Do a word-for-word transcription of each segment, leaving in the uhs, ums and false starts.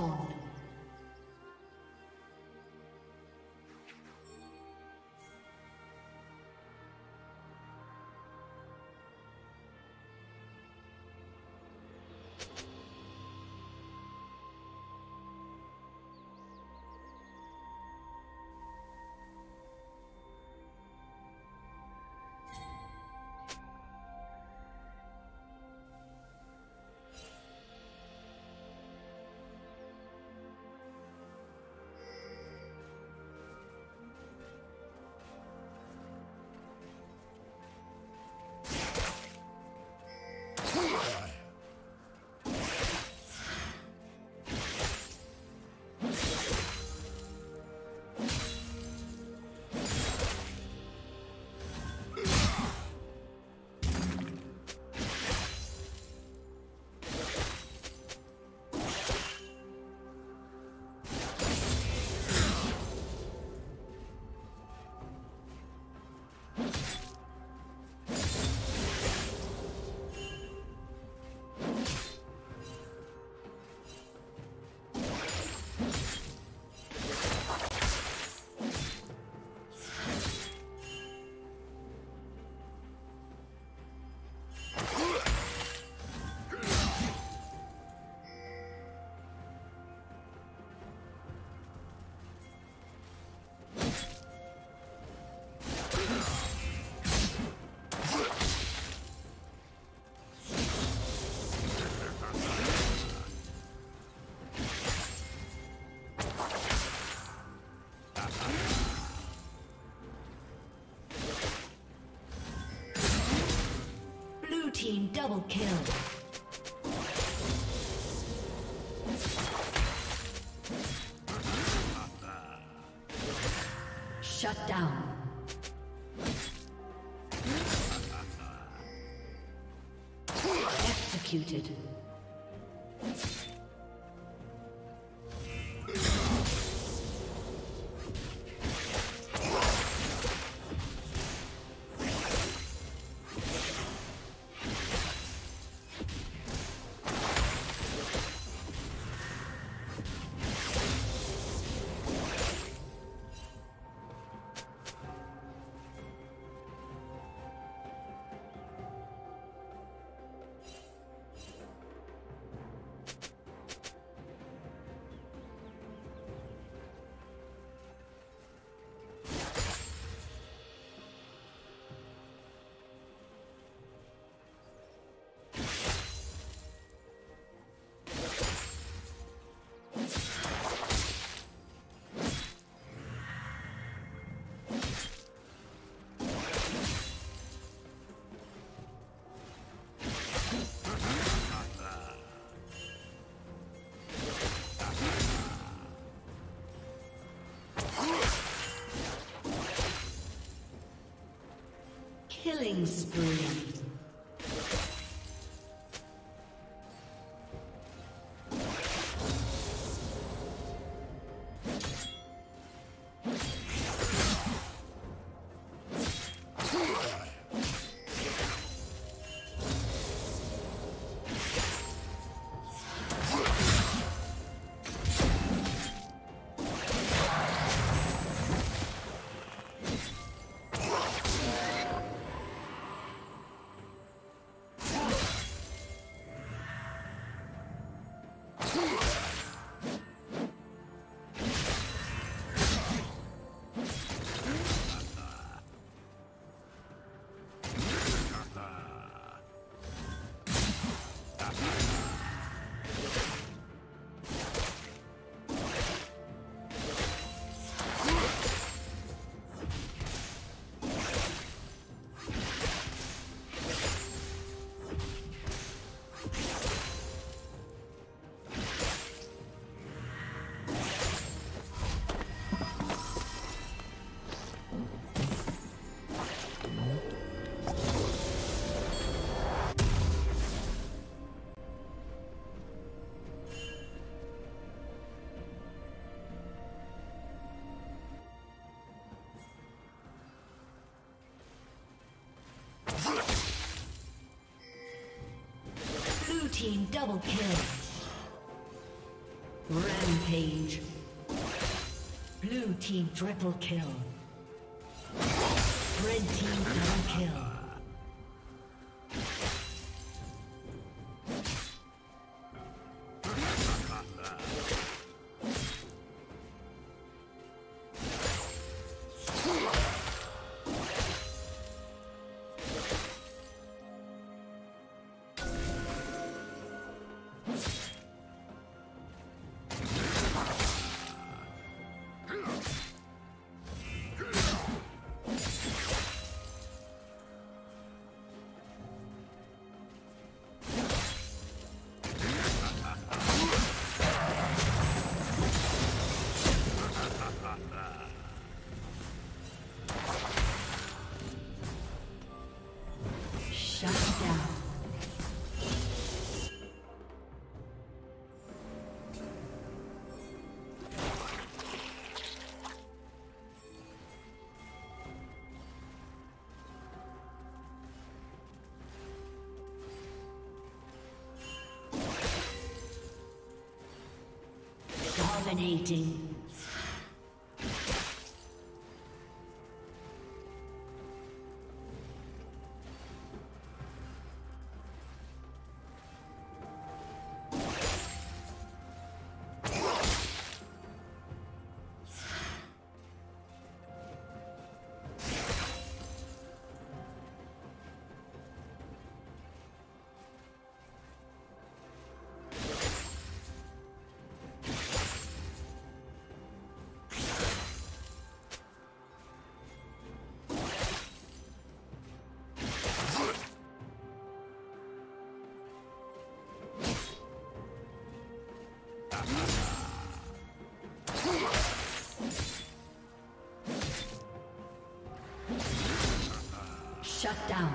spawned. Team double kill. Shut down. Executed. Killing spree. Double kill. Rampage. Blue team triple kill. Red team double kill. Dominating. Shut down.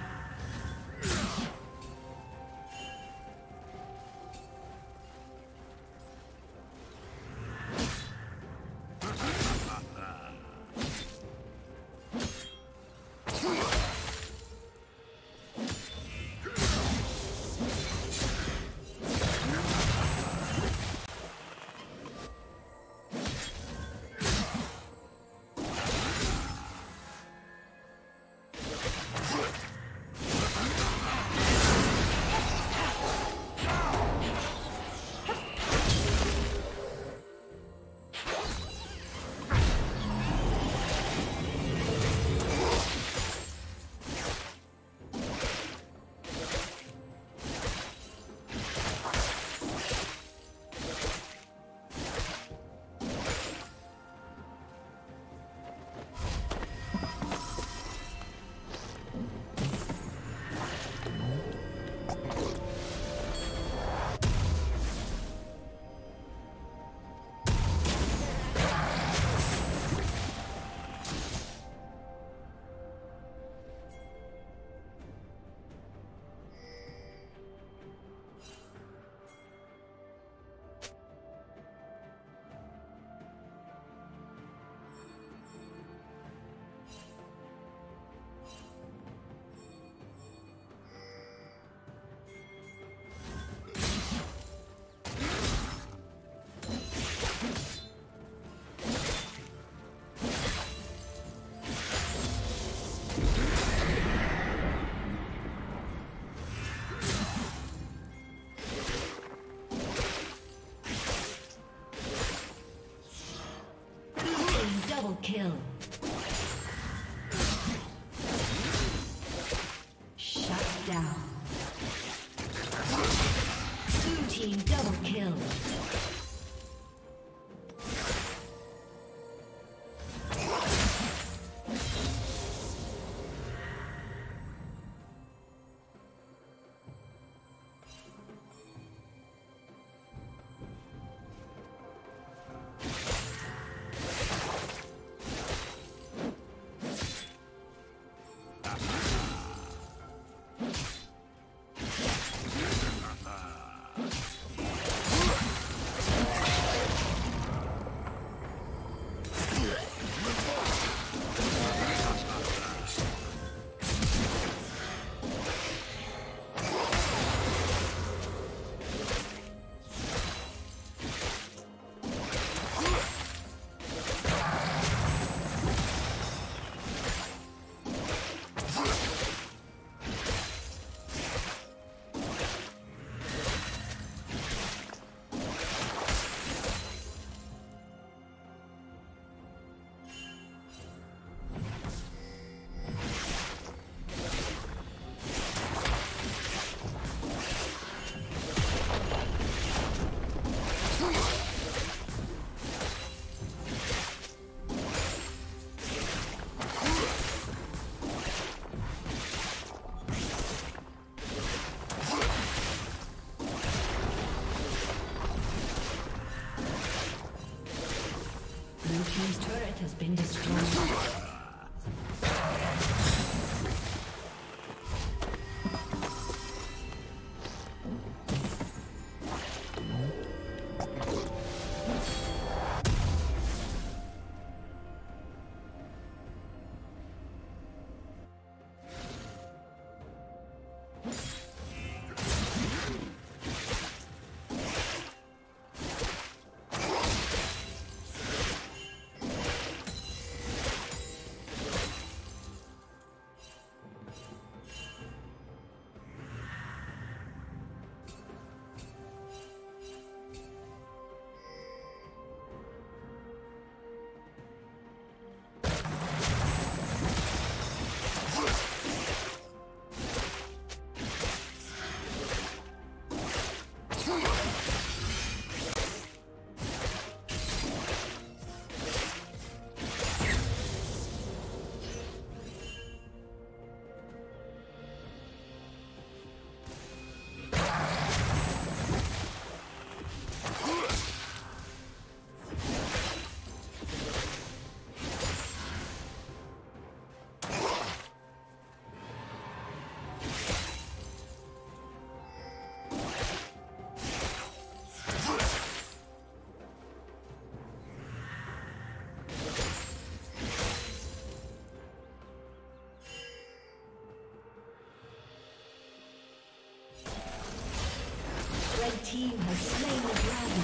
team has slain the dragon.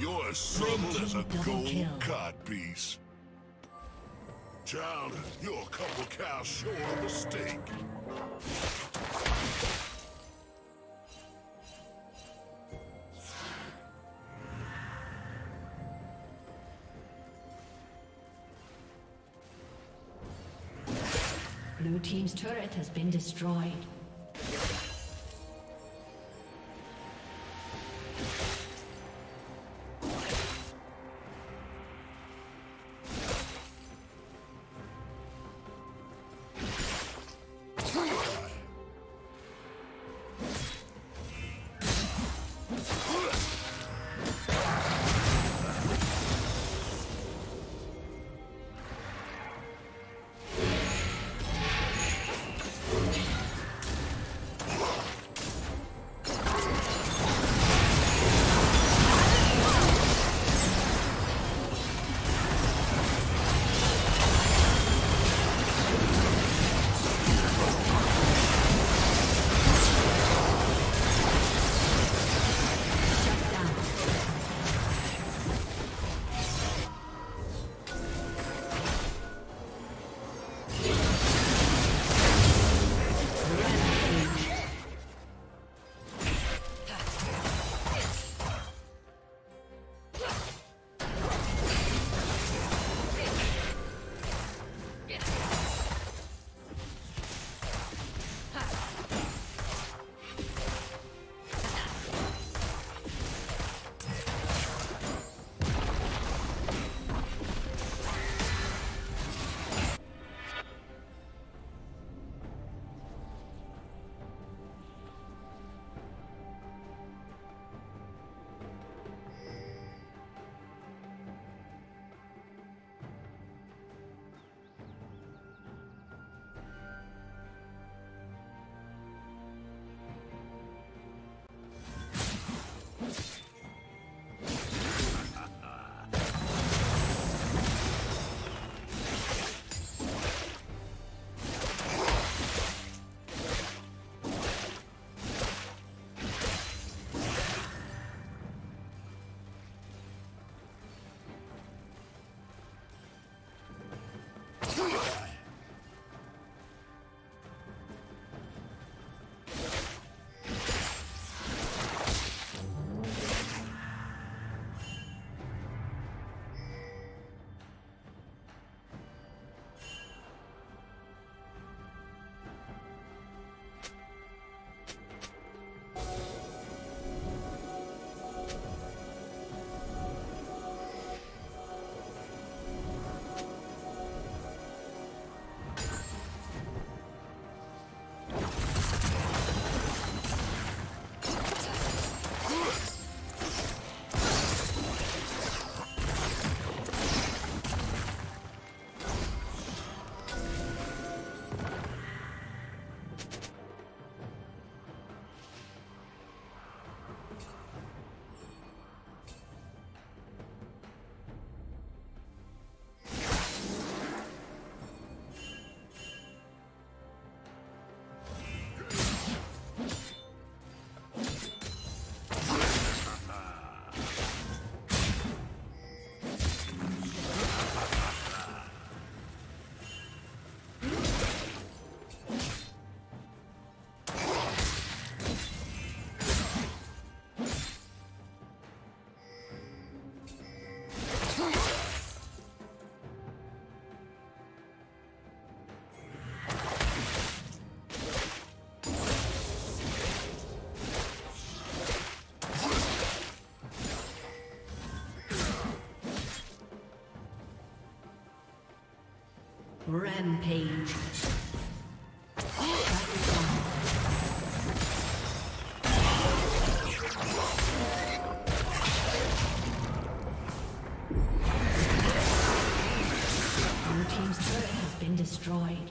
You're as strong as a gold cod piece. Child, you're a couple cows short of a mistake. Blue team's turret has been destroyed. Rampage. Your team's turret has been destroyed.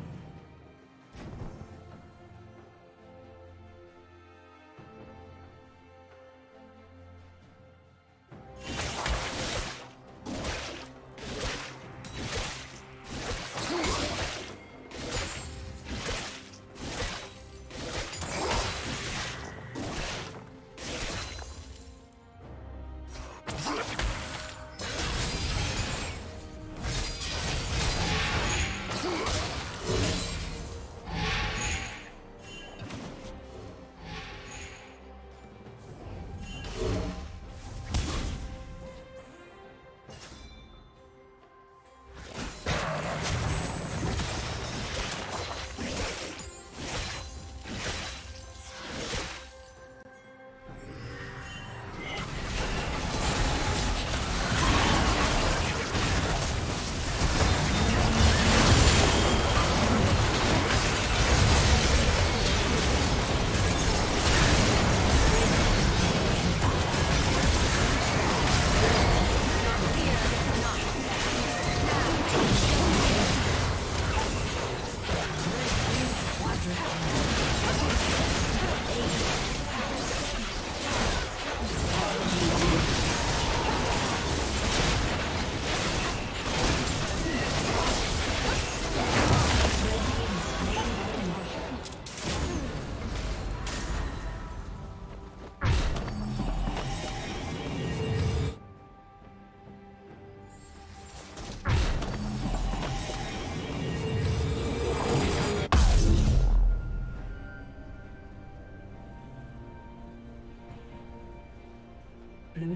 Blue